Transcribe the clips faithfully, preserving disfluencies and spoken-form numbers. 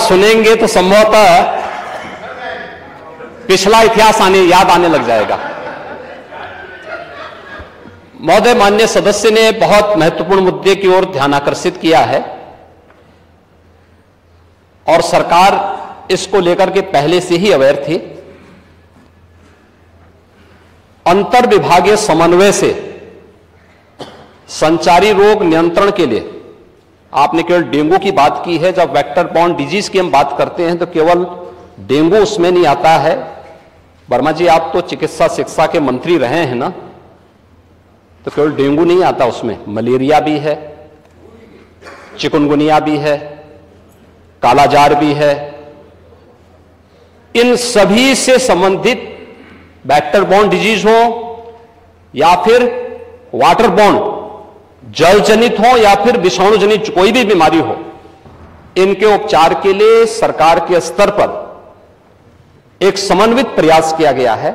सुनेंगे तो संभवतः पिछला इतिहास आने याद आने लग जाएगा। महोदय, माननीय सदस्य ने बहुत महत्वपूर्ण मुद्दे की ओर ध्यान आकर्षित किया है और सरकार इसको लेकर के पहले से ही अवेयर थी। अंतर विभागीय समन्वय से संचारी रोग नियंत्रण के लिए, आपने केवल डेंगू की बात की है, जब वेक्टर बॉर्न डिजीज की हम बात करते हैं तो केवल डेंगू उसमें नहीं आता है। वर्मा जी, आप तो चिकित्सा शिक्षा के मंत्री रहे हैं ना, तो केवल डेंगू नहीं आता, उसमें मलेरिया भी है, चिकनगुनिया भी है, कालाजार भी है। इन सभी से संबंधित वेक्टर बॉर्न डिजीज हो या फिर वाटर बॉर्न जल जनित हो या फिर विषाणु जनित कोई भी बीमारी हो, इनके उपचार के लिए सरकार के स्तर पर एक समन्वित प्रयास किया गया है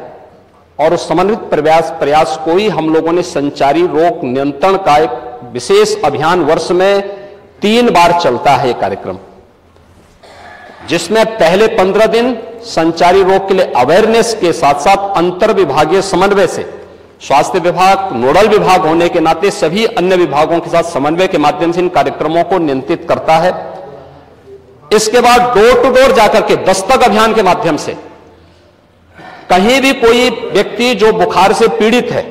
और उस समन्वित प्रयास प्रयास को ही हम लोगों ने संचारी रोग नियंत्रण का एक विशेष अभियान, वर्ष में तीन बार चलता है यह कार्यक्रम, जिसमें पहले पंद्रह दिन संचारी रोग के लिए अवेयरनेस के साथ साथ अंतर विभागीय समन्वय से स्वास्थ्य विभाग नोडल विभाग होने के नाते सभी अन्य विभागों के साथ समन्वय के माध्यम से इन कार्यक्रमों को नियंत्रित करता है। इसके बाद डोर टू डोर जाकर के दस्तक अभियान के माध्यम से कहीं भी कोई व्यक्ति जो बुखार से पीड़ित है,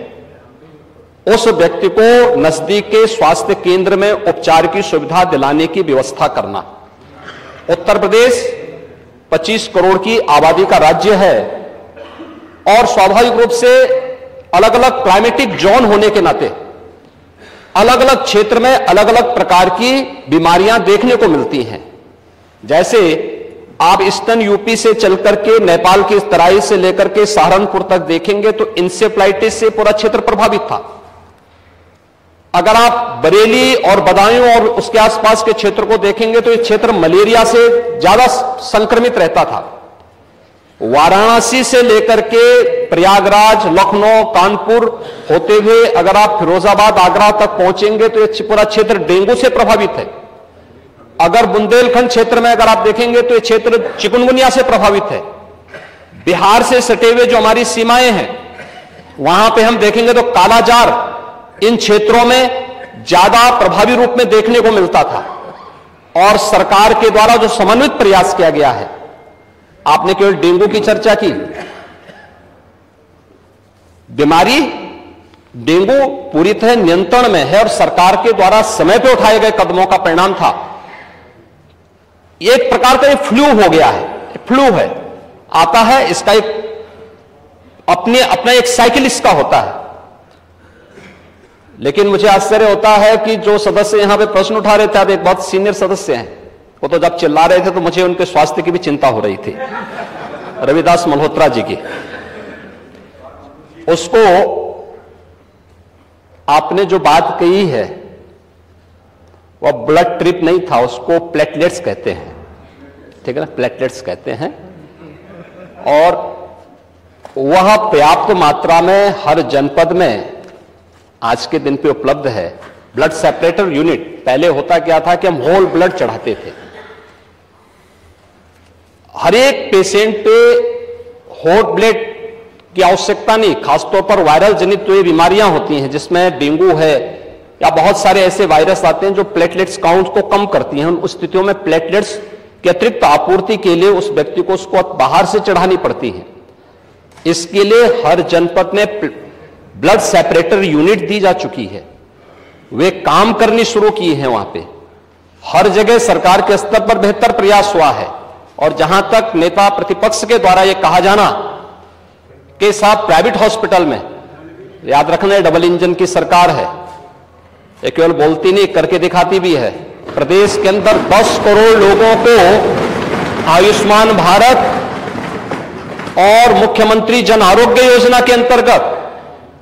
उस व्यक्ति को नजदीक के स्वास्थ्य केंद्र में उपचार की सुविधा दिलाने की व्यवस्था करना। उत्तर प्रदेश पच्चीस करोड़ की आबादी का राज्य है और स्वाभाविक रूप से अलग अलग क्लाइमेटिक जोन होने के नाते अलग अलग क्षेत्र में अलग अलग प्रकार की बीमारियां देखने को मिलती हैं। जैसे आप ईस्टर्न यूपी से चलकर के नेपाल की तराई से लेकर के सहारनपुर तक देखेंगे तो इंसेफ्लाइटिस से पूरा क्षेत्र प्रभावित था। अगर आप बरेली और बदायूं और उसके आसपास के क्षेत्र को देखेंगे तो यह क्षेत्र मलेरिया से ज्यादा संक्रमित रहता था। वाराणसी से लेकर के प्रयागराज, लखनऊ, कानपुर होते हुए अगर आप फिरोजाबाद, आगरा तक पहुंचेंगे तो यह पूरा क्षेत्र डेंगू से प्रभावित है। अगर बुंदेलखंड क्षेत्र में अगर आप देखेंगे तो यह क्षेत्र चिकुनगुनिया से प्रभावित है। बिहार से सटे हुए जो हमारी सीमाएं हैं, वहां पे हम देखेंगे तो कालाजार इन क्षेत्रों में ज्यादा प्रभावी रूप में देखने को मिलता था। और सरकार के द्वारा जो समन्वित प्रयास किया गया है, आपने केवल डेंगू की चर्चा की, बीमारी डेंगू पूरी तरह नियंत्रण में है और सरकार के द्वारा समय पर उठाए गए कदमों का परिणाम था। एक प्रकार का फ्लू हो गया है, फ्लू है, आता है, इसका एक अपने अपना एक साइकिल इसका होता है। लेकिन मुझे आश्चर्य होता है कि जो सदस्य यहां पे प्रश्न उठा रहे थे, आप एक बहुत सीनियर सदस्य हैं, वो तो जब चिल्ला रहे थे तो मुझे उनके स्वास्थ्य की भी चिंता हो रही थी, रविदास मल्होत्रा जी की। उसको आपने जो बात कही है वह ब्लड ट्रिप नहीं था, उसको प्लेटलेट्स कहते हैं, ठीक है ना, प्लेटलेट्स कहते हैं। और वह पर्याप्त मात्रा में हर जनपद में आज के दिन पे उपलब्ध है। ब्लड सेपरेटर यूनिट, पहले होता क्या था कि हम होल ब्लड चढ़ाते थे, हर एक पेशेंट पे हॉट ब्लड की आवश्यकता नहीं, खासतौर पर वायरल जनित तो ये बीमारियां होती हैं जिसमें डेंगू है या बहुत सारे ऐसे वायरस आते हैं जो प्लेटलेट्स काउंट को कम करती हैं। उन स्थितियों में प्लेटलेट्स की अतिरिक्त आपूर्ति के लिए उस व्यक्ति को उसको बाहर से चढ़ानी पड़ती है। इसके लिए हर जनपद में ब्लड सेपरेटर यूनिट दी जा चुकी है, वे काम करनी शुरू की है। वहां पे हर जगह सरकार के स्तर पर बेहतर प्रयास हुआ है। और जहां तक नेता प्रतिपक्ष के द्वारा यह कहा जाना कि साहब प्राइवेट हॉस्पिटल में, याद रखना डबल इंजन की सरकार है, ये केवल बोलती नहीं करके दिखाती भी है। प्रदेश के अंदर दस करोड़ लोगों को आयुष्मान भारत और मुख्यमंत्री जन आरोग्य योजना के अंतर्गत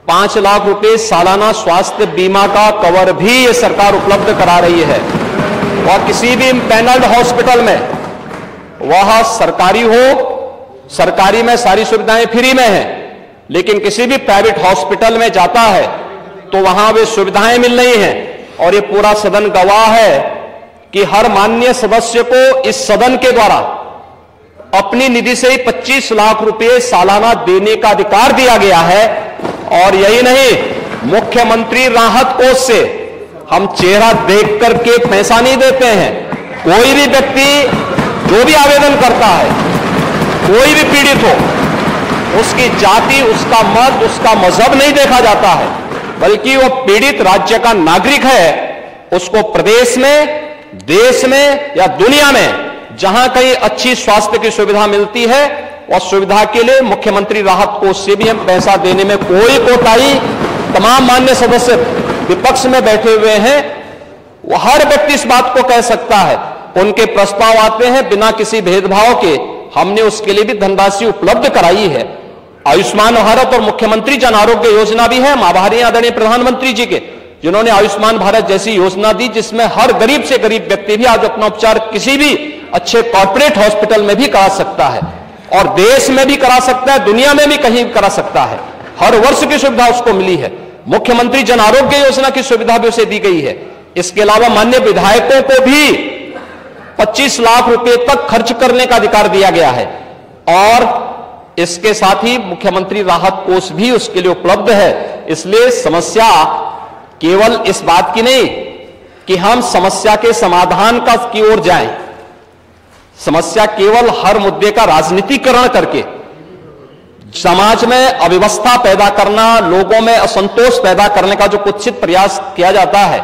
पांच लाख रुपए सालाना स्वास्थ्य बीमा का कवर भी ये सरकार उपलब्ध करा रही है। और किसी भी इम्पैनल्ड हॉस्पिटल में, वह सरकारी हो, सरकारी में सारी सुविधाएं फ्री में हैं, लेकिन किसी भी प्राइवेट हॉस्पिटल में जाता है तो वहां वे सुविधाएं मिल रही हैं। और ये पूरा सदन गवाह है कि हर माननीय सदस्य को इस सदन के द्वारा अपनी निधि से ही पच्चीस लाख रुपए सालाना देने का अधिकार दिया गया है। और यही नहीं, मुख्यमंत्री राहत कोष से हम चेहरा देख करके पैसा नहीं देते हैं। कोई भी व्यक्ति जो भी आवेदन करता है, कोई भी पीड़ित हो, उसकी जाति, उसका मत, उसका मजहब नहीं देखा जाता है, बल्कि वो पीड़ित राज्य का नागरिक है, उसको प्रदेश में, देश में या दुनिया में जहां कहीं अच्छी स्वास्थ्य की सुविधा मिलती है, और सुविधा के लिए मुख्यमंत्री राहत कोष से भी हम पैसा देने में कोई कोताही, तमाम मान्य सदस्य विपक्ष में बैठे हुए हैं, वो हर व्यक्ति इस बात को कह सकता है, उनके प्रस्ताव आते हैं, बिना किसी भेदभाव के हमने उसके लिए भी धनराशि उपलब्ध कराई है। आयुष्मान भारत और मुख्यमंत्री जन आरोग्य योजना भी है। हम आभारी आदरणीय प्रधानमंत्री जी के, जिन्होंने आयुष्मान भारत जैसी योजना दी, जिसमें हर गरीब से गरीब व्यक्ति भी आज अपना उपचार किसी भी अच्छे कॉर्पोरेट हॉस्पिटल में भी करा सकता है, और देश में भी करा सकता है, दुनिया में भी कहीं करा सकता है। हर वर्ष की सुविधा उसको मिली है। मुख्यमंत्री जन आरोग्य योजना की सुविधा भी उसे दी गई है। इसके अलावा मान्य विधायकों को भी पच्चीस लाख रुपए तक खर्च करने का अधिकार दिया गया है, और इसके साथ ही मुख्यमंत्री राहत कोष भी उसके लिए उपलब्ध है। इसलिए समस्या केवल इस बात की नहीं कि हम समस्या के समाधान का की ओर जाएं, समस्या केवल हर मुद्दे का राजनीतिकरण करके समाज में अव्यवस्था पैदा करना, लोगों में असंतोष पैदा करने का जो कुत्सित प्रयास किया जाता है,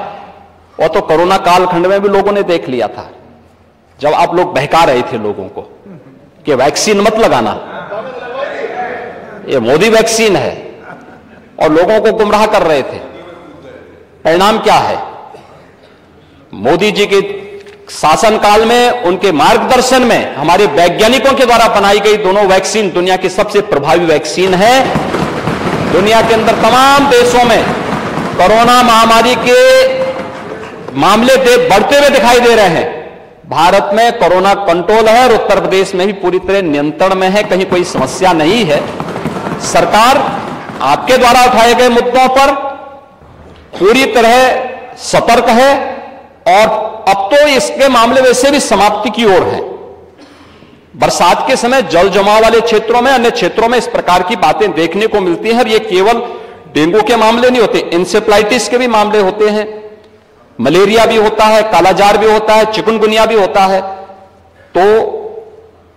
वह तो कोरोना कालखंड में भी लोगों ने देख लिया था, जब आप लोग बहका रहे थे लोगों को कि वैक्सीन मत लगाना, ये मोदी वैक्सीन है, और लोगों को गुमराह कर रहे थे। परिणाम क्या है? मोदी जी के शासनकाल में, उनके मार्गदर्शन में, हमारे वैज्ञानिकों के द्वारा बनाई गई दोनों वैक्सीन दुनिया की सबसे प्रभावी वैक्सीन है। दुनिया के अंदर तमाम देशों में कोरोना महामारी के मामले बढ़ते हुए दिखाई दे रहे हैं, भारत में कोरोना कंट्रोल है, और उत्तर प्रदेश में भी पूरी तरह नियंत्रण में है, कहीं कोई समस्या नहीं है। सरकार आपके द्वारा उठाए गए मुद्दों पर पूरी तरह सतर्क है, और अब तो इसके मामले वैसे भी समाप्ति की ओर है। बरसात के समय जल जमाव वाले क्षेत्रों में, अन्य क्षेत्रों में इस प्रकार की बातें देखने को मिलती हैं। ये केवल डेंगू के मामले नहीं होते, इंसेफ्लाइटिस के भी मामले होते हैं, मलेरिया भी होता है, कालाजार भी होता है, चिकनगुनिया भी होता है। तो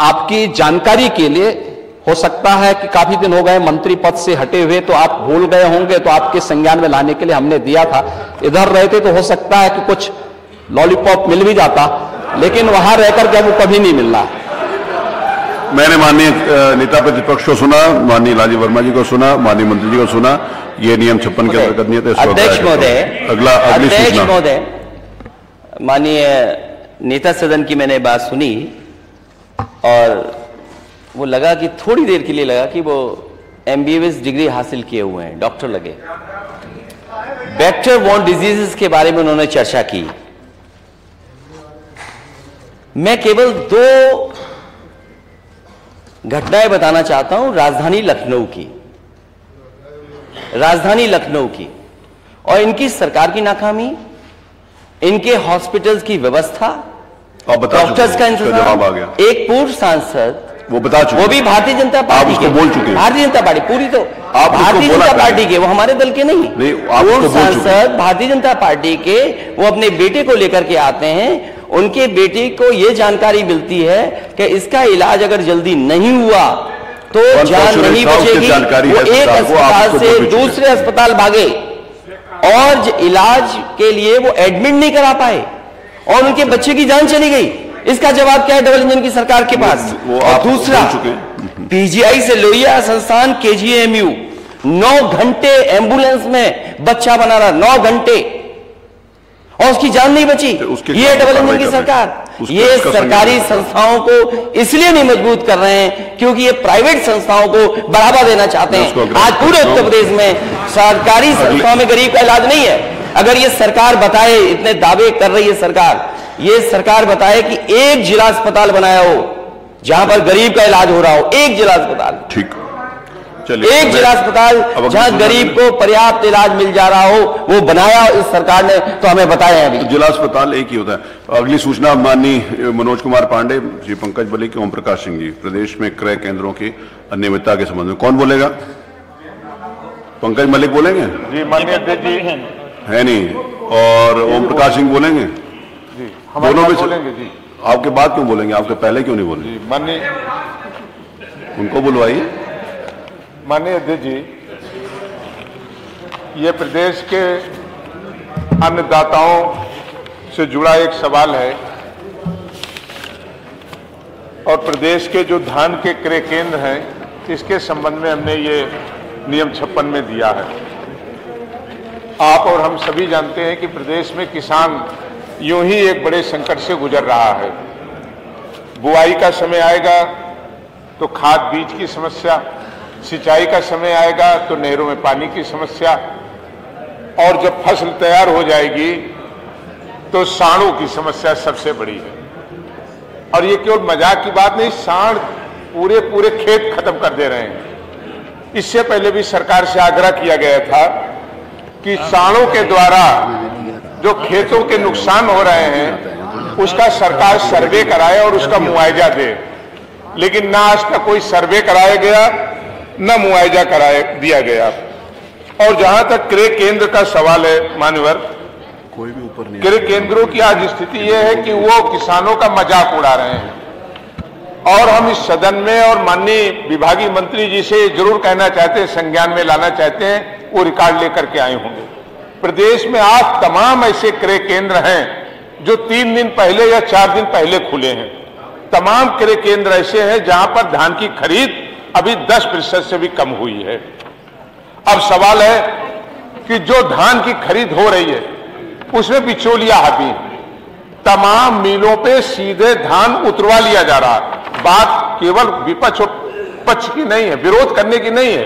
आपकी जानकारी के लिए, हो सकता है कि काफी दिन हो गए मंत्री पद से हटे हुए, तो आप भूल गए होंगे, तो आपके संज्ञान में लाने के लिए हमने दिया था। इधर रहते तो हो सकता है कि कुछ लॉलीपॉप मिल भी जाता, लेकिन वहां रहकर जब वो कभी नहीं मिलना। मैंने माननीय नेता प्रतिपक्ष को सुना, माननीय लाली वर्मा जी को सुना, माननीय मंत्री जी को सुना। ये नियम छप्पन के अंतर्गत नियत है। अध्यक्ष महोदय, अगला अगली अध्यक्ष महोदय, माननीय नेता सदन की मैंने बात सुनी, और वो लगा कि थोड़ी देर के लिए लगा कि वो एमबीबीएस डिग्री हासिल किए हुए हैं, डॉक्टर लगे। वेक्टर बॉर्न डिजीजेस के बारे में उन्होंने चर्चा की। मैं केवल दो घटनाएं बताना चाहता हूं राजधानी लखनऊ की, राजधानी लखनऊ की और इनकी सरकार की नाकामी, इनके हॉस्पिटल्स की व्यवस्था, डॉक्टर्स का इंतजाम। एक पूर्व सांसद वो बता चुके, वो भी भारतीय जनता पार्टी के, बोल चुके भारतीय जनता पार्टी पूरी, तो भारतीय जनता पार्टी के, वो हमारे दल के नहीं, पूर्व सांसद भारतीय जनता पार्टी के, वो अपने बेटे को लेकर के आते हैं। उनके बेटे को यह जानकारी मिलती है कि इसका इलाज अगर जल्दी नहीं हुआ तो जान नहीं बचेगी, वो एक अस्पताल से दूसरे अस्पताल भागे, और इलाज के लिए वो एडमिट नहीं करा पाए, और उनके बच्चे की जान चली गई। इसका जवाब क्या है डबल इंजन की सरकार के पास? और दूसरा, पीजीआई से लोहिया संस्थान केजीएमयू नौ घंटे एम्बुलेंस में बच्चा बना रहा, नौ घंटे, और उसकी जान नहीं बची। ये डबल इंजन की सरकार, ये सरकारी संस्थाओं को इसलिए नहीं मजबूत कर रहे हैं क्योंकि ये प्राइवेट संस्थाओं को बढ़ावा देना चाहते हैं। आज पूरे उत्तर प्रदेश में सरकारी संस्थाओं में गरीब का इलाज नहीं है। अगर ये सरकार बताए, इतने दावे कर रही है सरकार, ये सरकार बताए कि एक जिला अस्पताल बनाया हो जहां पर गरीब का इलाज हो रहा हो, एक जिला अस्पताल। ठीक, एक जिला अस्पताल जहाँ गरीब को पर्याप्त इलाज मिल जा रहा हो वो बनाया इस सरकार ने, तो हमें बताया है अभी जिला अस्पताल एक ही होता है। अगली सूचना माननीय मनोज कुमार पांडे जी, पंकज मलिक, ओम प्रकाश सिंह जी, प्रदेश में क्रय केंद्रों की अनियमितता के संबंध में कौन बोलेगा? पंकज मलिक बोलेंगे जी, माननीय अध्यक्ष जी है नहीं, और ओम प्रकाश सिंह बोलेंगे जी, दोनों में बोलेंगे जी। आपके बाद क्यों बोलेंगे, आपके पहले क्यों नहीं बोलेंगे? माननीय उनको बुलवाइए। माननीय अध्यक्ष जी, ये प्रदेश के अन्नदाताओं से जुड़ा एक सवाल है और प्रदेश के जो धान के क्रय केंद्र हैं इसके संबंध में हमने ये नियम छप्पन में दिया है। आप और हम सभी जानते हैं कि प्रदेश में किसान यूं ही एक बड़े संकट से गुजर रहा है। बुआई का समय आएगा तो खाद बीज की समस्या, सिंचाई का समय आएगा तो नहरों में पानी की समस्या, और जब फसल तैयार हो जाएगी तो साड़ों की समस्या सबसे बड़ी है। और ये केवल मजाक की बात नहीं, साड़ पूरे पूरे खेत खत्म कर दे रहे हैं। इससे पहले भी सरकार से आग्रह किया गया था कि साड़ों के द्वारा जो खेतों के नुकसान हो रहे हैं उसका सरकार सर्वे कराए और उसका मुआवजा दे, लेकिन ना आज तक कोई सर्वे कराया गया न मुआवजा कराया दिया गया। और जहां तक क्रय केंद्र का सवाल है मान्यवर, कोई भी ऊपर नहीं, क्रय केंद्रों की आज स्थिति यह है कि वो किसानों का मजाक उड़ा रहे हैं। और हम इस सदन में और माननीय विभागीय मंत्री जी से जरूर कहना चाहते हैं, संज्ञान में लाना चाहते हैं, वो रिकॉर्ड लेकर के आए होंगे। प्रदेश में आज तमाम ऐसे क्रय केंद्र हैं जो तीन दिन पहले या चार दिन पहले खुले हैं। तमाम क्रय केंद्र ऐसे हैं जहां पर धान की खरीद अभी दस प्रतिशत से भी कम हुई है। अब सवाल है कि जो धान की खरीद हो रही है उसमें बिचौलिया हावी है, तमाम मिलों पे सीधे धान उतरवा लिया जा रहा है। बात केवल विपक्ष पक्ष की नहीं है, विरोध करने की नहीं है,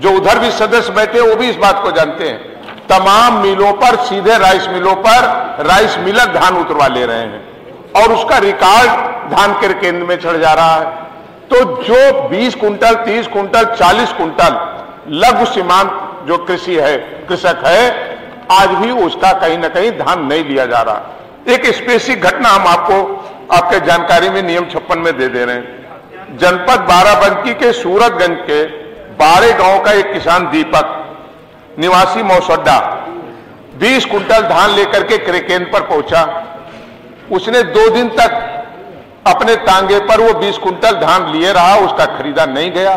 जो उधर भी सदस्य बैठे वो भी इस बात को जानते हैं। तमाम मिलों पर, सीधे राइस मिलों पर राइस मिलर धान उतरवा ले रहे हैं और उसका रिकॉर्ड धान के केंद्र में चढ़ जा रहा है। तो जो बीस कुंटल, तीस कुंटल, चालीस कुंटल लघु सीमांत जो कृषि है, कृषक है, आज भी उसका कहीं ना कहीं धान नहीं लिया जा रहा। एक स्पेसिफिक घटना हम आपको आपके जानकारी में नियम छप्पन में दे दे रहे हैं। जनपद बाराबंकी के सूरतगंज के बारह गांव का एक किसान दीपक निवासी मौसम्डा बीस कुंटल धान लेकर के क्रय केंद्र पर पहुंचा। उसने दो दिन तक अपने तांगे पर वो बीस कुंटल धान लिए रहा, उसका खरीदा नहीं गया।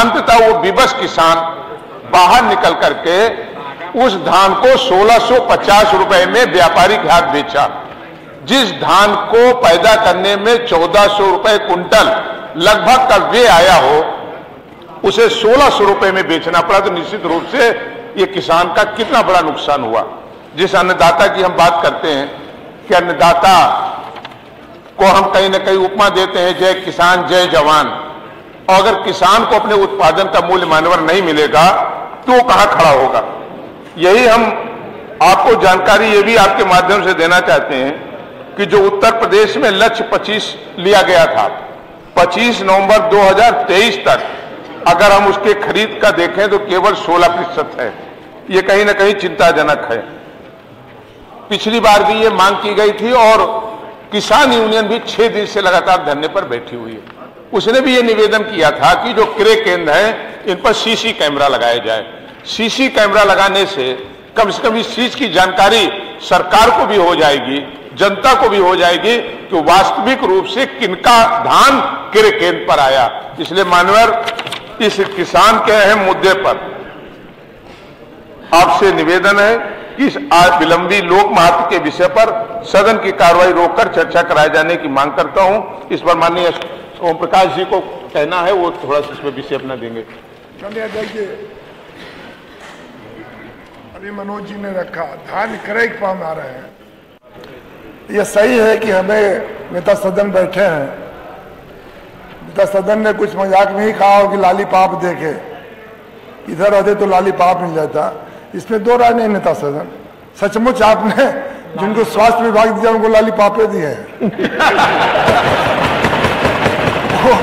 अंततः वो विवश किसान बाहर निकल करके उस धान को सोलह सौ पचास रुपए में व्यापारी के हाथ बेचा, जिस धान को पैदा करने में चौदह सौ रुपए कुंटल लगभग का व्यय आया हो, उसे सोलह सौ रुपए में बेचना पड़ा। तो निश्चित रूप से ये किसान का कितना बड़ा नुकसान हुआ। जिस अन्नदाता की हम बात करते हैं कि अन्नदाता को हम कहीं ना कहीं उपमा देते हैं जय किसान जय जवान, और अगर किसान को अपने उत्पादन का मूल्य मानवर नहीं मिलेगा तो वो कहां खड़ा होगा। यही हम आपको जानकारी ये भी आपके माध्यम से देना चाहते हैं कि जो उत्तर प्रदेश में लक्ष्य पच्चीस लिया गया था, पच्चीस नवंबर दो हजार तेईस तक अगर हम उसके खरीद का देखें तो केवल सोलह प्रतिशत है। ये कहीं ना कहीं चिंताजनक है। पिछली बार भी ये मांग की गई थी और किसान यूनियन भी छह दिन से लगातार धरने पर बैठी हुई है। उसने भी ये निवेदन किया था कि जो क्रय केंद्र हैं इन पर सीसी कैमरा लगाया जाए। सीसी कैमरा लगाने से कम से कम इस चीज की जानकारी सरकार को भी हो जाएगी, जनता को भी हो जाएगी कि वास्तविक रूप से किनका धान क्रय केंद्र पर आया। इसलिए मानवर इस किसान के अहम मुद्दे पर आपसे निवेदन है कि इस विलंबी लोक महत्व के विषय पर सदन की कार्रवाई रोककर चर्चा कराए जाने की मांग करता हूं। इस पर माननीय ओम प्रकाश जी को कहना है, वो थोड़ा सा इसमें विषय अपना देंगे। अभी मनोज जी ने रखा, धान क्रय पाम आ रहे हैं। यह सही है कि हमें नेता सदन बैठे हैं, तो सदन ने कुछ मजाक में ही कहा हो कि लाली पाप देखे, इधर आते तो लाली पाप मिल जाता। इसमें दो राय नहीं नेता सदन, सचमुच आपने जिनको स्वास्थ्य विभाग दिया उनको लाली पापे दिए हैं। वो,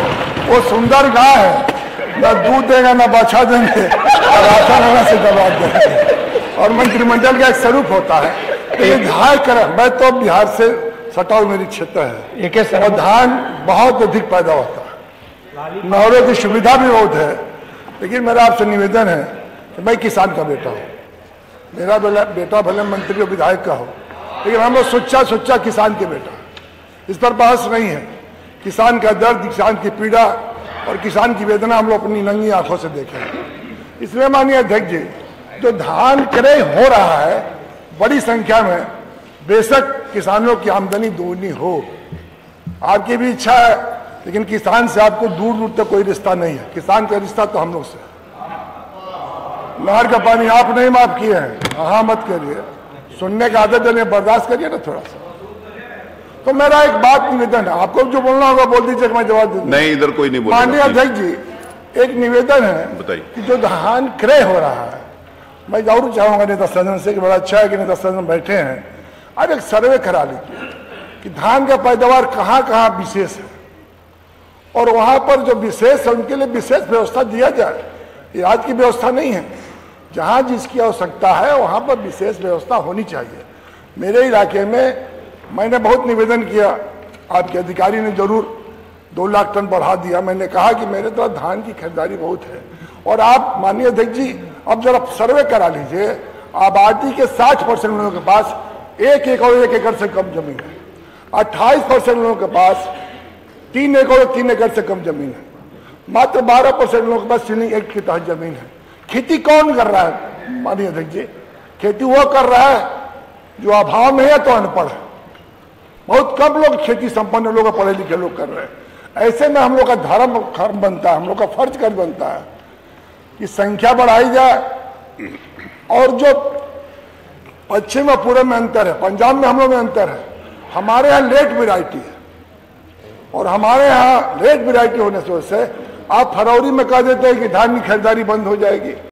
वो सुंदर गाय है, ना दूध देगा ना बाछा देंगे और राशन होना से दबा देंगे। और मंत्रिमंडल का एक स्वरूप होता है धान कर, मैं तो बिहार से सटाऊ मेरी क्षेत्र है और धान बहुत अधिक पैदा होता है, नहरों की सुविधा भी बहुत है। लेकिन मेरा आपसे निवेदन है कि मैं किसान का बेटा हूँ, मेरा बेटा भले मंत्री और विधायक का हो, लेकिन हम लोग सच्चा सच्चा किसान के बेटा, इस पर बहस नहीं है। किसान का दर्द, किसान की पीड़ा और किसान की वेदना हम लोग अपनी नंगी आंखों से देखें। इसलिए माननीय अध्यक्ष जी, जो धान क्रय हो रहा है बड़ी संख्या में, बेशक किसानों की आमदनी दोगुनी हो, आपकी भी इच्छा है, लेकिन किसान से आपको दूर दूर तक कोई रिश्ता नहीं है। किसान का रिश्ता तो हम लोग से, नहर का पानी आप नहीं माफ किए हैं, हाँ मत करिए, सुनने का आदत देने बर्दाश्त करिए ना थोड़ा सा। तो मेरा एक बात निवेदन है, आपको जो बोलना होगा बोल दीजिए, मैं जवाब दूंगा। नहीं, इधर कोई नहीं बोलेगा। माननीय अध्यक्ष जी, एक निवेदन है, बताइए कि जो धान क्रय हो रहा है, मैं जरूर चाहूंगा नेता सदन से कि बड़ा अच्छा है कि नेता सदन बैठे हैं, अब एक सर्वे करा लीजिए कि धान का पैदावार कहाँ कहाँ विशेष है और वहाँ पर जो विशेष है उनके लिए विशेष व्यवस्था दिया जाए। ये आज की व्यवस्था नहीं है, जहाँ जिसकी आवश्यकता है वहाँ पर विशेष व्यवस्था होनी चाहिए। मेरे इलाके में मैंने बहुत निवेदन किया, आपके अधिकारी ने जरूर दो लाख टन बढ़ा दिया। मैंने कहा कि मेरे तरह धान की खरीदारी बहुत है और आप माननीय अध्यक्ष जी अब जरा सर्वे करा लीजिए, आबादी के साठ परसेंट लोगों के पास एक एकड़ एक एकड़ से कम जमीन है, अट्ठाईस परसेंट लोगों के पास तीन एकड़ तीन एकड़ से कम जमीन है, मात्र बारह परसेंट लोगों के पास सीलिंग एक्ट के तहत जमीन है। खेती कौन कर रहा है माननीय अध्यक्ष जी? खेती वो कर रहा है जो अभाव में है, तो अनपढ़ है। बहुत कम लोग खेती संपन्न लोग, पढ़े लिखे लोग कर रहे हैं। ऐसे में हम लोग का धर्म कर्म बनता है, हम लोग का फर्ज कर बनता है कि संख्या बढ़ाई जाए। और जो पश्चिम और पूर्व में अंतर है, पंजाब में हम लोग में अंतर है, हमारे यहाँ लेट वैरायटी है और हमारे यहाँ लेट वैरायटी होने से आप फरवरी में कह देते हैं कि धान की खरीदारी बंद हो जाएगी।